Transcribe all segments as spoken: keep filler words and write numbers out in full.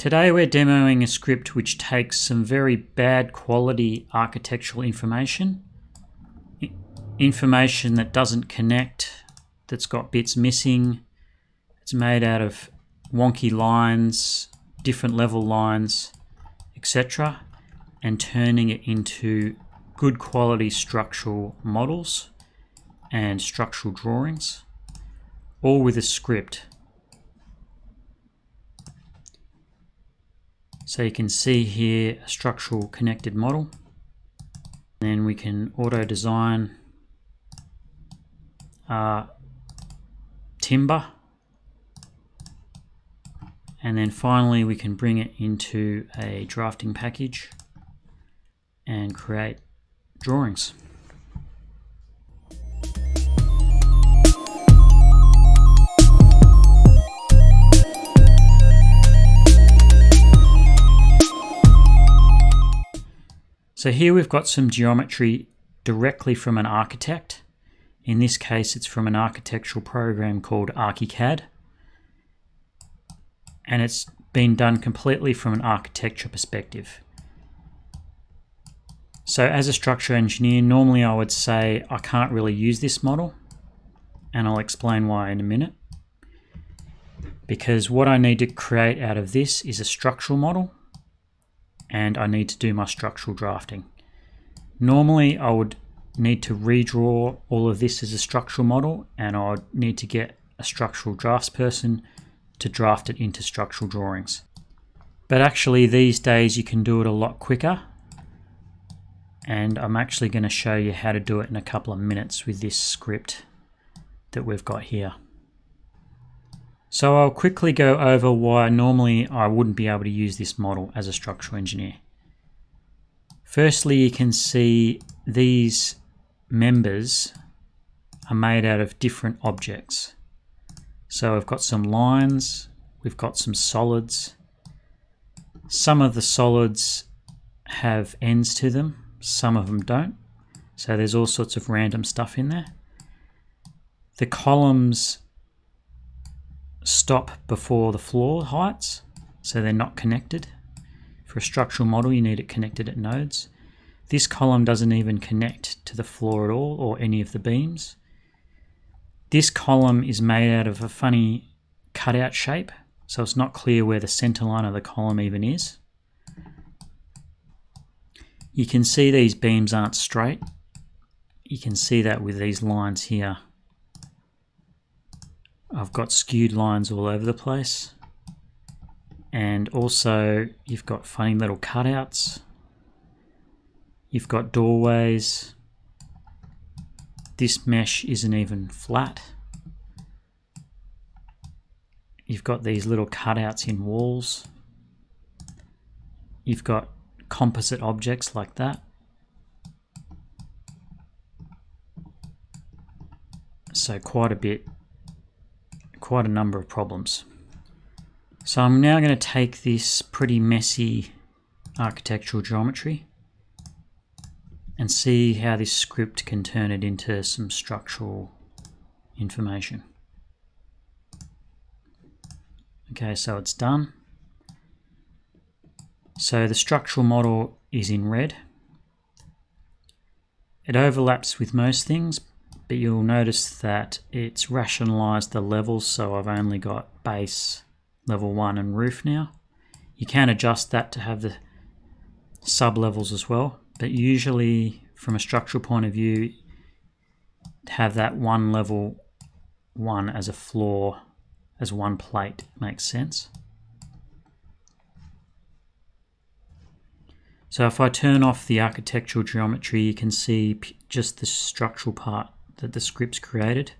Today we're demoing a script which takes some very bad quality architectural information, information that doesn't connect, that's got bits missing, it's made out of wonky lines, different level lines, et cetera, and turning it into good quality structural models and structural drawings, all with a script. So you can see here a structural connected model. And then we can auto design uh, timber. And then finally we can bring it into a drafting package and create drawings. So here we've got some geometry directly from an architect. In this case, it's from an architectural program called ArchiCAD. And it's been done completely from an architecture perspective. So as a structural engineer, normally I would say, I can't really use this model. And I'll explain why in a minute. Because what I need to create out of this is a structural model. And I need to do my structural drafting. Normally I would need to redraw all of this as a structural model, and I would need to get a structural draftsperson to draft it into structural drawings. But actually these days you can do it a lot quicker, and I'm actually going to show you how to do it in a couple of minutes with this script that we've got here. So I'll quickly go over why normally I wouldn't be able to use this model as a structural engineer. Firstly, you can see these members are made out of different objects. So I've got some lines, we've got some solids. Some of the solids have ends to them, some of them don't. So there's all sorts of random stuff in there. The columns stop before the floor heights, so they're not connected. For a structural model, you need it connected at nodes. This column doesn't even connect to the floor at all, or any of the beams. This column is made out of a funny cutout shape, so it's not clear where the center line of the column even is. You can see these beams aren't straight. You can see that with these lines here. I've got skewed lines all over the place, and also you've got funny little cutouts, you've got doorways, this mesh isn't even flat, you've got these little cutouts in walls, you've got composite objects like that. So quite a bit quite a number of problems. So I'm now going to take this pretty messy architectural geometry and see how this script can turn it into some structural information. Okay, so it's done. So the structural model is in red. It overlaps with most things, but you'll notice that it's rationalized the levels, so I've only got base, level one and roof now. You can adjust that to have the sub levels as well, but usually from a structural point of view, have that one level one as a floor, as one plate, makes sense. So if I turn off the architectural geometry, you can see just the structural part that the script's created,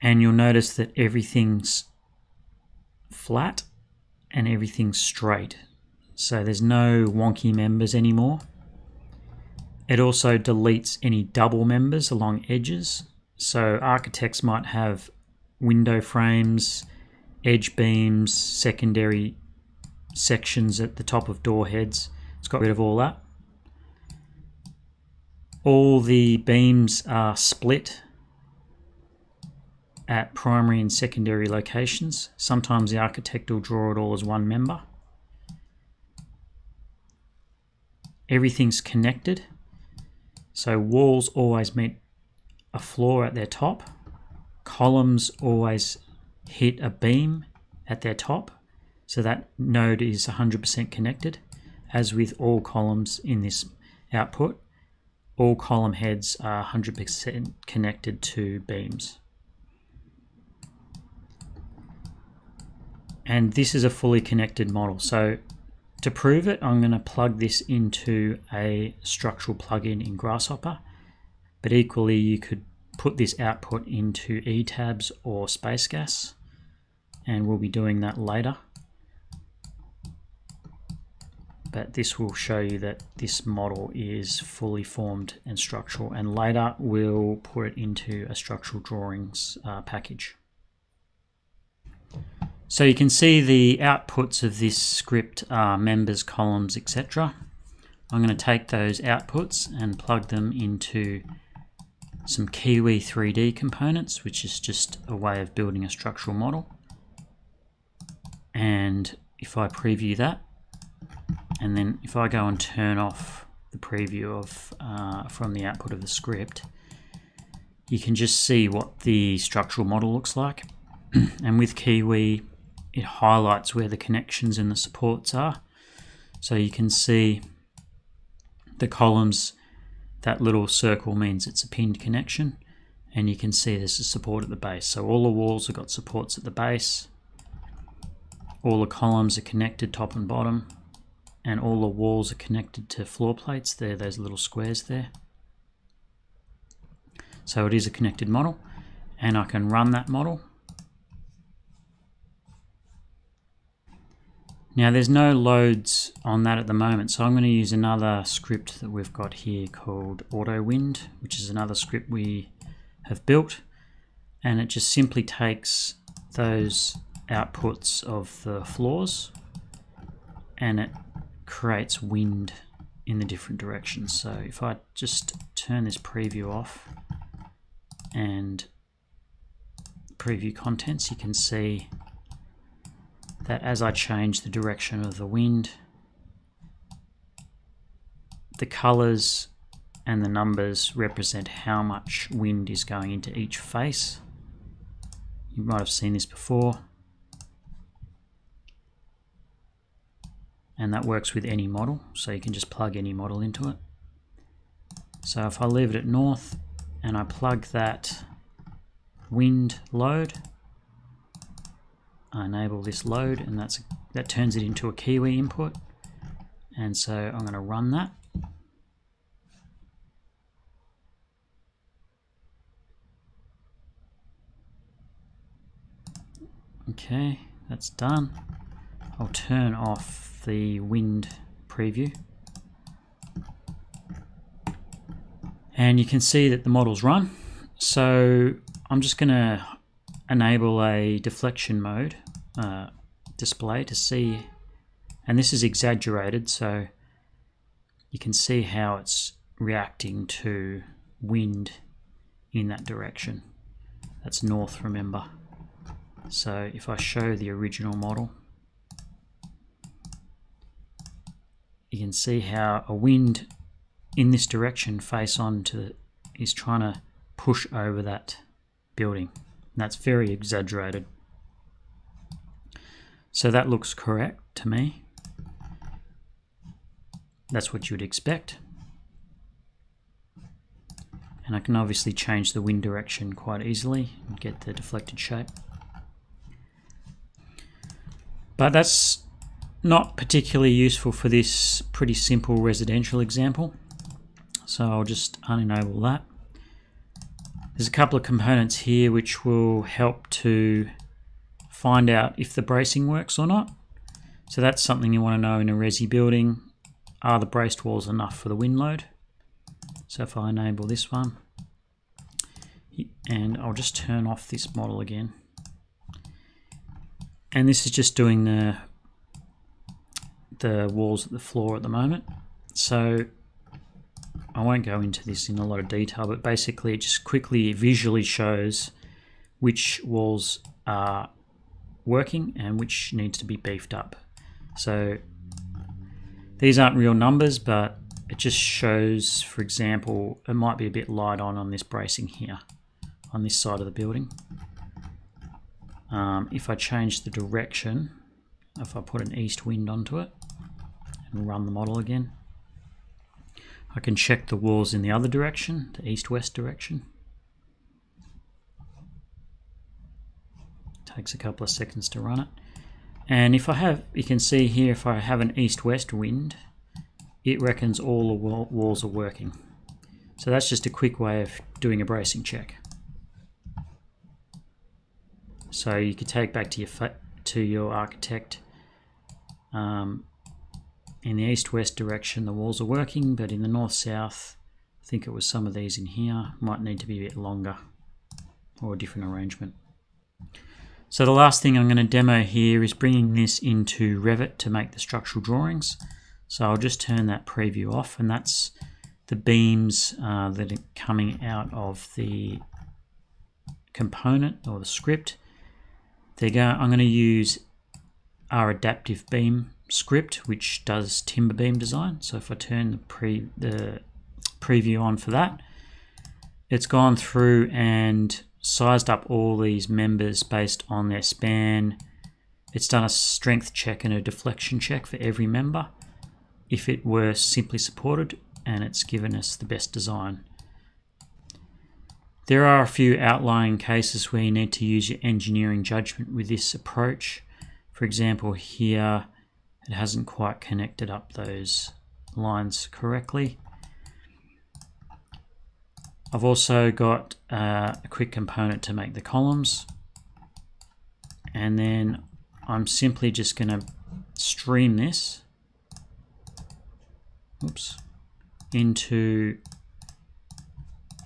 and you'll notice that everything's flat and everything's straight, so there's no wonky members anymore. It also deletes any double members along edges, so architects might have window frames, edge beams, secondary sections at the top of door heads. It's got rid of all that. All the beams are split at primary and secondary locations. Sometimes the architect will draw it all as one member. Everything's connected. So walls always meet a floor at their top. Columns always hit a beam at their top. So that node is one hundred percent connected, as with all columns in this output. All column heads are one hundred percent connected to beams. And this is a fully connected model. So to prove it, I'm going to plug this into a structural plugin in Grasshopper. But equally, you could put this output into E TABS or SpaceGAS, and we'll be doing that later. But this will show you that this model is fully formed and structural, and later we'll put it into a structural drawings uh, package. So you can see the outputs of this script are members, columns, et cetera. I'm going to take those outputs and plug them into some Kiwi three D components, which is just a way of building a structural model. And if I preview that, and then if I go and turn off the preview of uh, from the output of the script, you can just see what the structural model looks like. And with Kiwi, it highlights where the connections and the supports are. So you can see the columns, that little circle means it's a pinned connection. And you can see there's a support at the base. So all the walls have got supports at the base. All the columns are connected top and bottom. And all the walls are connected to floor plates. There, those little squares there. So it is a connected model. And I can run that model. Now there's no loads on that at the moment, so I'm going to use another script that we've got here called AutoWind, which is another script we have built. And it just simply takes those outputs of the floors and it creates wind in the different directions. So if I just turn this preview off and preview contents, you can see that as I change the direction of the wind, the colors and the numbers represent how much wind is going into each face. You might have seen this before. And that works with any model, so you can just plug any model into it. So if I leave it at north and I plug that wind load, I enable this load, and that's that turns it into a Kiwi input. And so I'm going to run that. Okay, that's done. I'll turn off the wind preview. And you can see that the model's run. So I'm just going to enable a deflection mode uh, display to see, and this is exaggerated, so you can see how it's reacting to wind in that direction. That's north, remember. So if I show the original model, you can see how a wind in this direction face on to the, is trying to push over that building. That's very exaggerated. So that looks correct to me. That's what you would expect. And I can obviously change the wind direction quite easily and get the deflected shape. But that's not particularly useful for this pretty simple residential example. So I'll just unenable that. There's a couple of components here which will help to find out if the bracing works or not. So that's something you want to know in a resi building. Are the braced walls enough for the wind load? So if I enable this one, and I'll just turn off this model again. And this is just doing the, the walls at the floor at the moment. So I won't go into this in a lot of detail, but basically it just quickly visually shows which walls are working and which needs to be beefed up. So these aren't real numbers, but it just shows, for example, it might be a bit light on on this bracing here, on this side of the building. Um, if I change the direction, if I put an east wind onto it and run the model again, I can check the walls in the other direction, the east-west direction. Takes a couple of seconds to run it. And if I have, you can see here, if I have an east-west wind, it reckons all the wall, walls are working. So that's just a quick way of doing a bracing check. So you could take back to your to your architect. Um, in the east-west direction, the walls are working, but in the north-south, I think it was some of these in here, might need to be a bit longer or a different arrangement. So the last thing I'm going to demo here is bringing this into Revit to make the structural drawings. So I'll just turn that preview off, and that's the beams uh, that are coming out of the component or the script. There you go. I'm going to use our adaptive beam script, which does timber beam design. So if I turn the, pre the preview on for that, it's gone through and sized up all these members based on their span. It's done a strength check and a deflection check for every member if it were simply supported, and it's given us the best design. There are a few outlying cases where you need to use your engineering judgment with this approach. For example, here it hasn't quite connected up those lines correctly. I've also got uh, a quick component to make the columns, and then I'm simply just going to stream this oops, into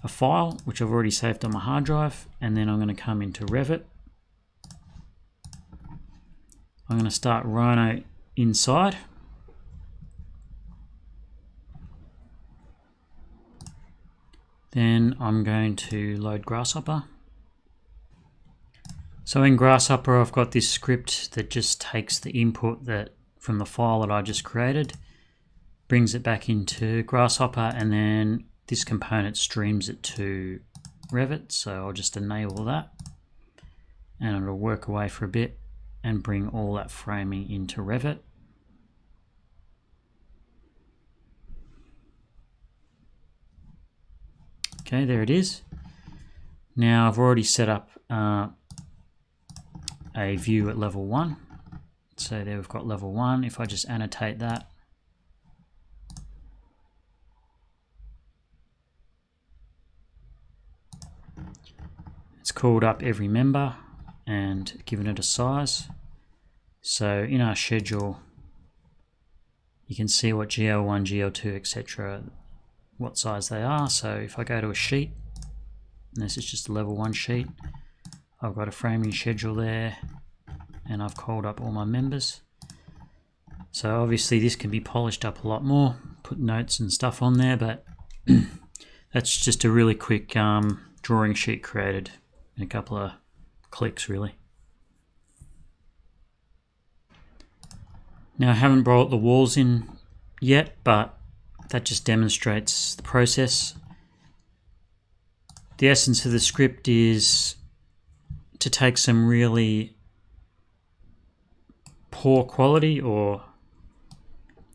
a file which I've already saved on my hard drive, and then I'm going to come into Revit. I'm going to start Rhino inside. Then I'm going to load Grasshopper. So in Grasshopper, I've got this script that just takes the input that from the file that I just created, brings it back into Grasshopper, and then this component streams it to Revit. So I'll just enable that, and it'll work away for a bit and bring all that framing into Revit. Okay, there it is. Now I've already set up uh, a view at level one. So there we've got level one. If I just annotate that, it's called up every member and given it a size. So in our schedule, you can see what G L one, G L two, et cetera, what size they are. So if I go to a sheet, and this is just a level one sheet, I've got a framing schedule there, and I've called up all my members. So obviously this can be polished up a lot more, put notes and stuff on there, but that's just a really quick um, drawing sheet created in a couple of clicks really. Now I haven't brought the walls in yet, but that just demonstrates the process. The essence of the script is to take some really poor quality or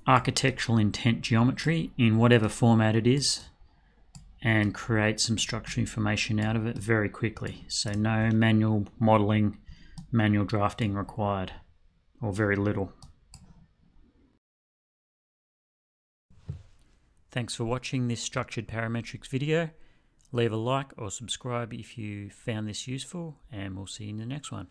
architectural intent geometry in whatever format it is and create some structural information out of it very quickly. So no manual modeling, manual drafting required, or very little. Thanks for watching this Structured Parametrics video. Leave a like or subscribe if you found this useful, and we'll see you in the next one.